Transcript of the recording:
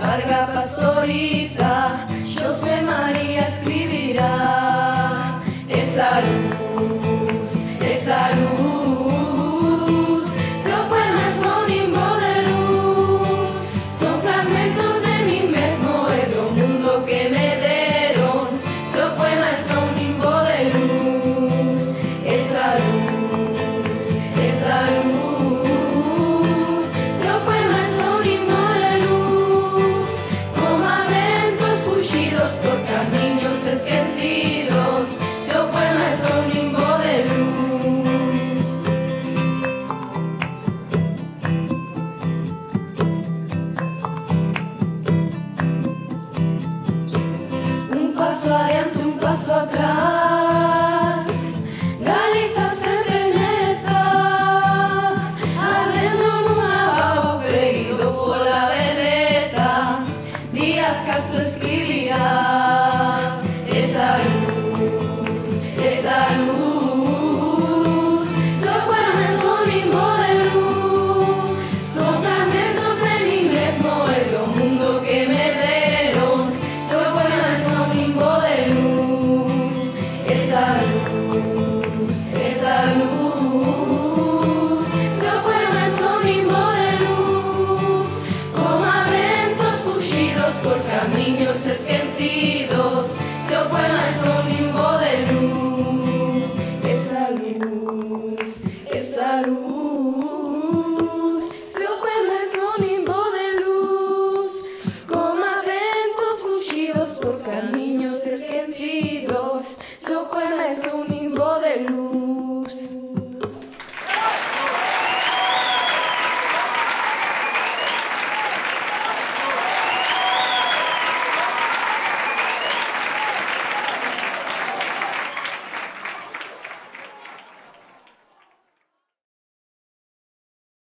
Parga pastoriza, José María escribirá esa luz, esa luz. Atrás, Galiza sempre nesta, ardendo nun abao ferido pola beleza. Díaz Castro escribirá esa luz, esa luz. Son poemas, son limbo de luz, son fragmentos de mí mesmo, el mundo que me dieron. Son poemas, son limbo de luz. Esa luz, seu poema es un limbo de luz, como ventos fugidos por caminos esquecidos, seu poema es un limbo de luz, esa luz, esa luz.